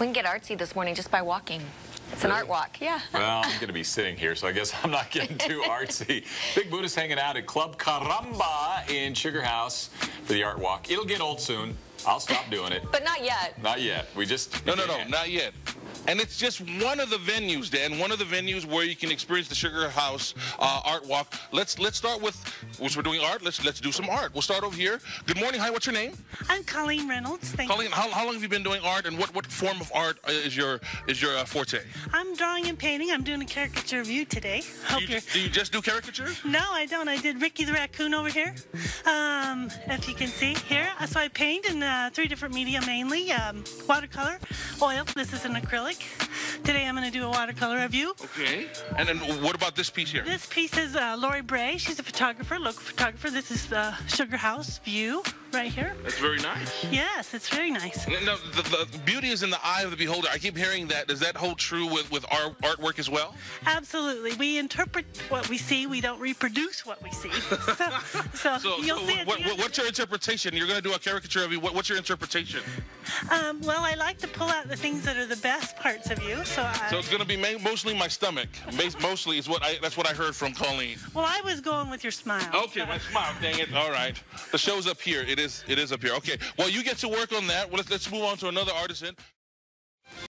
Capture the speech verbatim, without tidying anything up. We can get artsy this morning just by walking. It's really? An art walk, yeah. Well, I'm going to be sitting here, so I guess I'm not getting too artsy. Big Buddha's hanging out at Club Caramba in Sugar House for the art walk. It'll get old soon. I'll stop doing it. But not yet. Not yet. We just... No, no, no, not yet. And it's just one of the venues, Dan, one of the venues where you can experience the Sugar House uh, Art Walk. Let's let's start with, which we're doing art, let's let's do some art. We'll start over here. Good morning. Hi, what's your name? I'm Colleen Reynolds. Thank Colleen, you. How, how long have you been doing art, and what, what form of art is your is your uh, forte? I'm drawing and painting. I'm doing a caricature of you today. Hope do, you, do you just do caricature? No, I don't. I did Ricky the Raccoon over here, um, if you can see here. So I paint in uh, three different media mainly, um, watercolor, oil. This is an acrylic. Today I'm going to do a watercolor of you. Okay. And then what about this piece here? This piece is uh, Lori Bray. She's a photographer, local photographer. This is the Sugar House view right here. That's very nice. Yes, it's very nice. Now, the, the beauty is in the eye of the beholder. I keep hearing that. Does that hold true with, with our artwork as well? Absolutely. We interpret what we see. We don't reproduce what we see. So, so, so you'll so see it. What, what's your interpretation? You're going to do a caricature of you. What, what's your interpretation? Um, well, I like to pull out the things that are the best parts of you. So, I... so it's going to be mostly my stomach. Mostly is what I, that's what I heard from Colleen. Well, I was going with your smile. Okay, so. My smile. Dang it. All right. The show's up here. It is. It is up here. Okay. Well, you get to work on that. Well, let's, let's move on to another artisan.